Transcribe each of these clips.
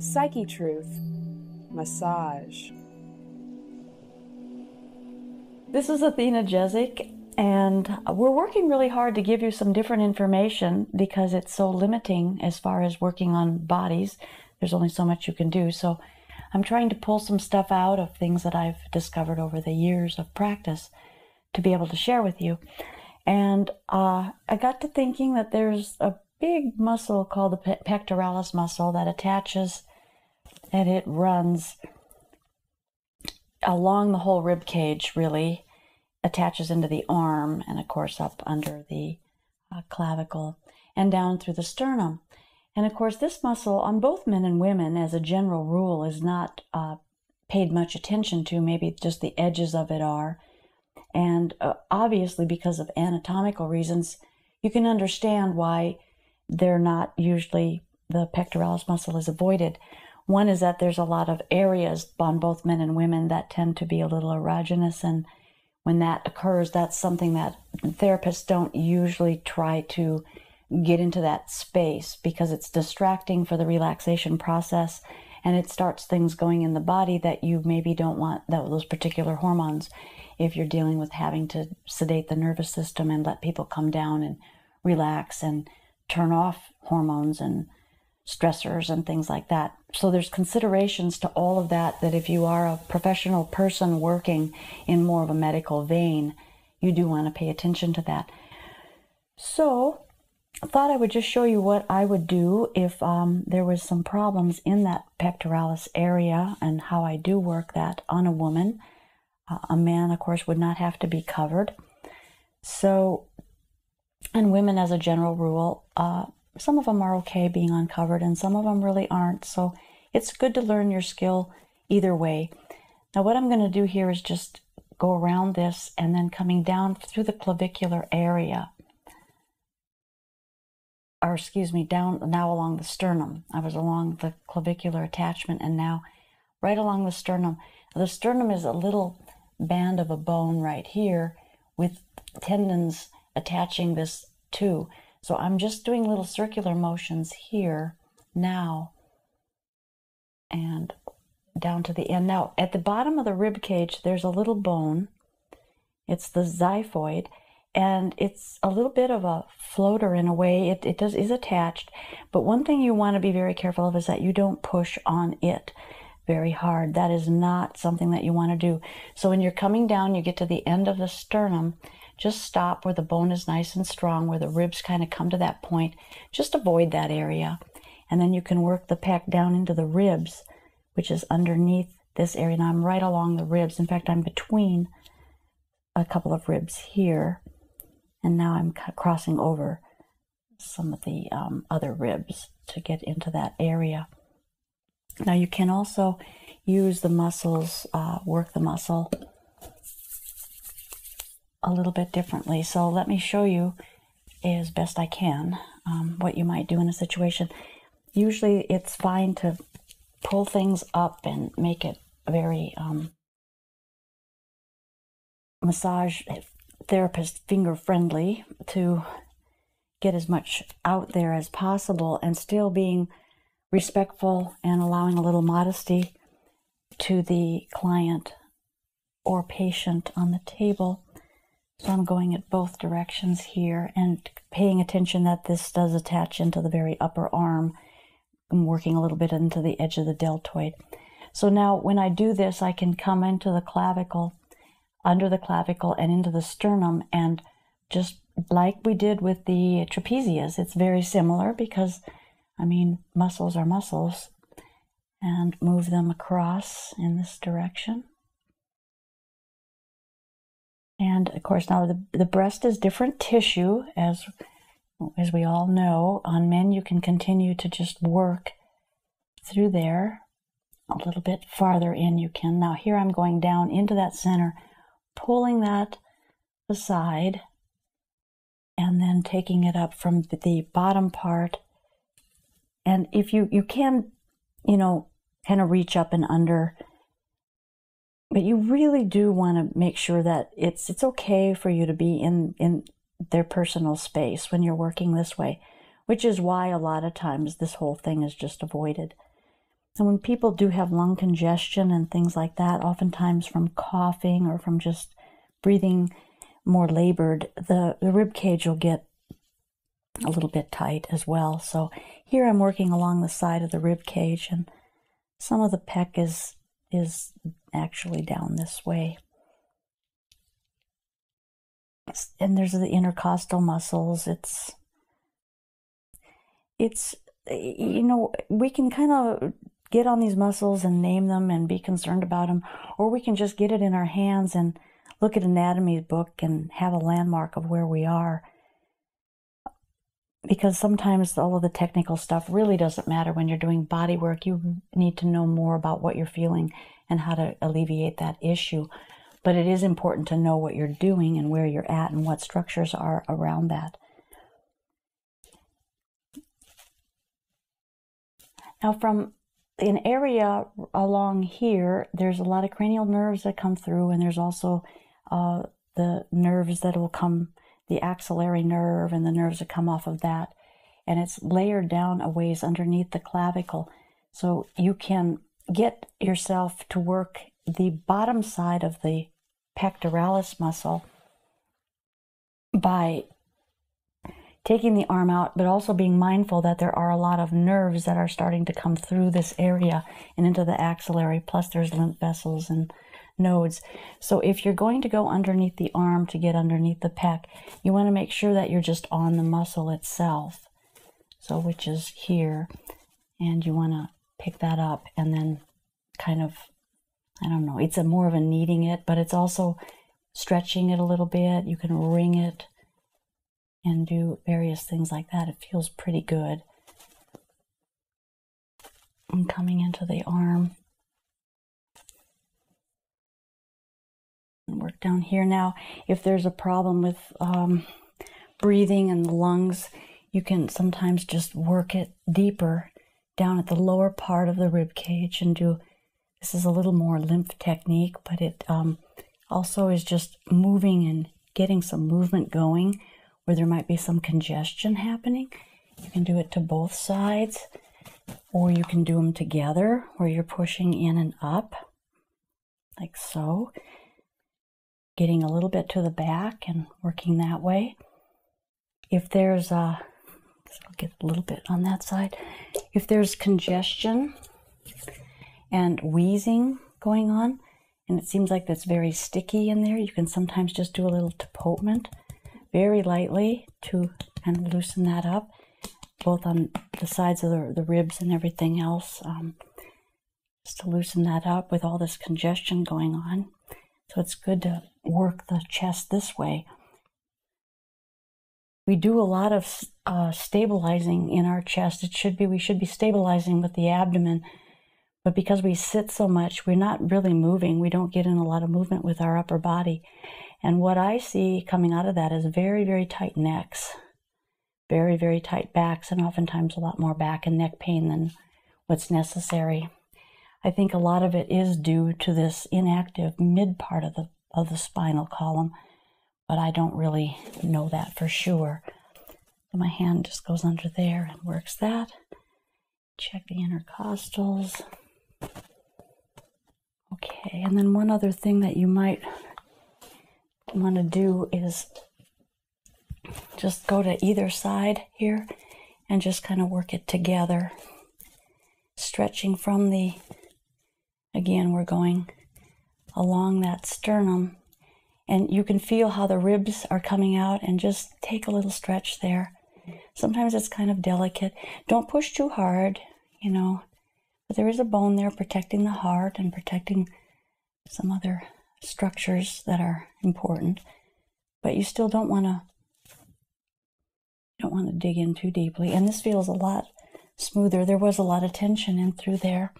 Psyche Truth Massage. This is Athena Jesic, and we're working really hard to give you some different information because it's so limiting as far as working on bodies. There's only so much you can do. So I'm trying to pull some stuff out of things that I've discovered over the years of practice to be able to share with you. And I got to thinking that there's a big muscle called the pectoralis muscle that attaches, and it runs along the whole rib cage, really attaches into the arm and of course up under the clavicle and down through the sternum. And of course this muscle on both men and women as a general rule is not paid much attention to. Maybe just the edges of it are, and obviously because of anatomical reasons you can understand why they're not usually, the pectoralis muscle is avoided. One is that there's a lot of areas on both men and women that tend to be a little erogenous, and when that occurs, that's something that therapists don't usually try to get into that space because it's distracting for the relaxation process, and it starts things going in the body that you maybe don't want, those particular hormones, if you're dealing with having to sedate the nervous system and let people come down and relax and turn off hormones and stressors and things like that. So there's considerations to all of that, that if you are a professional person working in more of a medical vein, you do want to pay attention to that. So I thought I would just show you what I would do if there was some problems in that pectoralis area and how I do work that on a woman. A man, of course, would not have to be covered. So, and women as a general rule, some of them are okay being uncovered and some of them really aren't. So it's good to learn your skill either way. Now what I'm going to do here is just go around this and then coming down through the clavicular area. Or excuse me, down now along the sternum. I was along the clavicular attachment and now right along the sternum. Now, the sternum is a little band of a bone right here with tendons attaching this too. So I'm just doing little circular motions here now and down to the end. Now at the bottom of the rib cage there's a little bone. It's the xiphoid, and it's a little bit of a floater in a way. It is attached, but one thing you want to be very careful of is that you don't push on it very hard. That is not something that you want to do. So when you're coming down, you get to the end of the sternum, just stop where the bone is nice and strong, where the ribs kind of come to that point. Just avoid that area. And then you can work the pec down into the ribs, which is underneath this area. Now I'm right along the ribs. In fact, I'm between a couple of ribs here. And now I'm crossing over some of the other ribs to get into that area. Now you can also use the muscles, work the muscle a little bit differently. So let me show you as best I can what you might do in a situation. Usually it's fine to pull things up and make it very massage therapist finger friendly to get as much out there as possible and still being respectful and allowing a little modesty to the client or patient on the table. So I'm going at both directions here and paying attention that this does attach into the very upper arm. I'm working a little bit into the edge of the deltoid. So now when I do this, I can come into the clavicle, under the clavicle and into the sternum, and just like we did with the trapezius, it's very similar because, I mean, muscles are muscles, and move them across in this direction. And of course now the breast is different tissue, as we all know. On men you can continue to just work through there a little bit farther in you can. Now here I'm going down into that center, pulling that aside and then taking it up from the bottom part. And if you can, you know, kind of reach up and under. But you really do want to make sure that it's okay for you to be in their personal space when you're working this way, which is why a lot of times this whole thing is just avoided. And when people do have lung congestion and things like that, oftentimes from coughing or from just breathing more labored, the rib cage will get a little bit tight as well. So here I'm working along the side of the rib cage, and some of the pec is actually down this way. And there's the intercostal muscles. It's you know, we can kind of get on these muscles and name them and be concerned about them, or we can just get it in our hands and look at anatomy book and have a landmark of where we are. Because sometimes all of the technical stuff really doesn't matter when you're doing body work. You need to know more about what you're feeling and how to alleviate that issue. But it is important to know what you're doing and where you're at and what structures are around that. Now from an area along here, there's a lot of cranial nerves that come through, and there's also the nerves that will come, the axillary nerve and the nerves that come off of that. And it's layered down a ways underneath the clavicle. So you can get yourself to work the bottom side of the pectoralis muscle by taking the arm out, but also being mindful that there are a lot of nerves that are starting to come through this area and into the axillary, plus there's lymph vessels and nodes. So if you're going to go underneath the arm to get underneath the pec, you want to make sure that you're just on the muscle itself, so which is here, and you want to pick that up and then kind of, I don't know, it's a more of a kneading it, but it's also stretching it a little bit. You can wring it and do various things like that. It feels pretty good. I'm coming into the arm. Work down here now. If there's a problem with breathing and the lungs, you can sometimes just work it deeper down at the lower part of the rib cage and do, this is a little more lymph technique, but it also is just moving and getting some movement going where there might be some congestion happening. You can do it to both sides, or you can do them together where you're pushing in and up like so. Getting a little bit to the back and working that way. If there's a, I'll get a little bit on that side. If there's congestion and wheezing going on, and it seems like that's very sticky in there, you can sometimes just do a little tapotement very lightly to kind of loosen that up, both on the sides of the ribs and everything else, just to loosen that up with all this congestion going on. So it's good to work the chest this way. We do a lot of stabilizing in our chest. We should be stabilizing with the abdomen, but because we sit so much, we're not really moving. We don't get in a lot of movement with our upper body. And what I see coming out of that is very, very tight necks, very, very tight backs, and oftentimes a lot more back and neck pain than what's necessary. I think a lot of it is due to this inactive mid part of the spinal column, but I don't really know that for sure. So my hand just goes under there and works that. Check the intercostals. Okay, and then one other thing that you might want to do is just go to either side here and just kind of work it together. Stretching from the, again, we're going along that sternum, and you can feel how the ribs are coming out, and just take a little stretch there. Sometimes it's kind of delicate. Don't push too hard, you know, but there is a bone there protecting the heart and protecting some other structures that are important, but you still don't want to dig in too deeply. And this feels a lot smoother. There was a lot of tension in through there.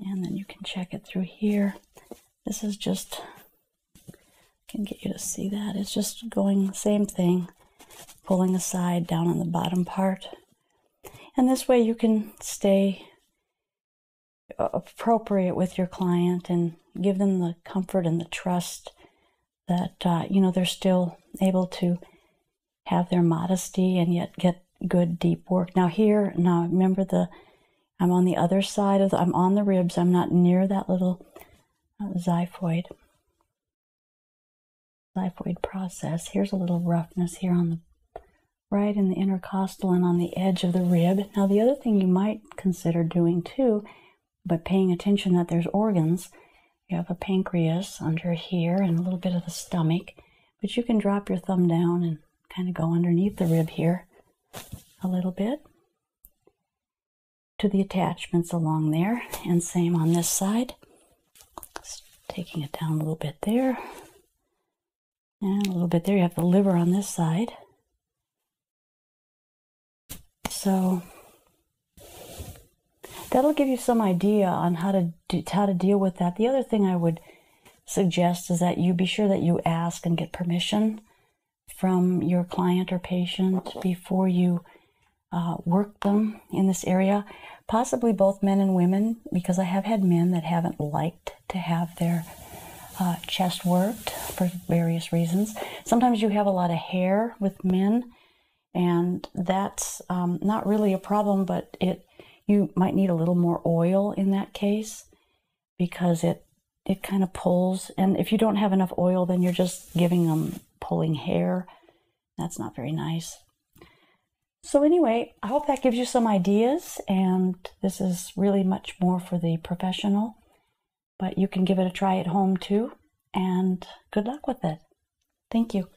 And then you can check it through here. This is just, I can get you to see that. It's just going the same thing, pulling aside down on the bottom part. And this way you can stay appropriate with your client and give them the comfort and the trust that, you know, they're still able to have their modesty and yet get good deep work. Now here, remember the I'm on the other side of the, I'm on the ribs. I'm not near that little xiphoid process. Here's a little roughness here on the right in the intercostal and on the edge of the rib. Now the other thing you might consider doing too, but paying attention that there's organs, you have a pancreas under here and a little bit of the stomach, but you can drop your thumb down and kind of go underneath the rib here a little bit to the attachments along there, and same on this side. Just taking it down a little bit there and a little bit there. You have the liver on this side. So that'll give you some idea on how to deal with that. The other thing I would suggest is that you be sure that you ask and get permission from your client or patient before you work them in this area, possibly both men and women, because I have had men that haven't liked to have their chest worked for various reasons. Sometimes you have a lot of hair with men, and that's not really a problem, but you might need a little more oil in that case, because it kind of pulls. And if you don't have enough oil, then you're just giving them pulling hair. That's not very nice. So anyway, I hope that gives you some ideas, and this is really much more for the professional, but you can give it a try at home too, and good luck with it. Thank you.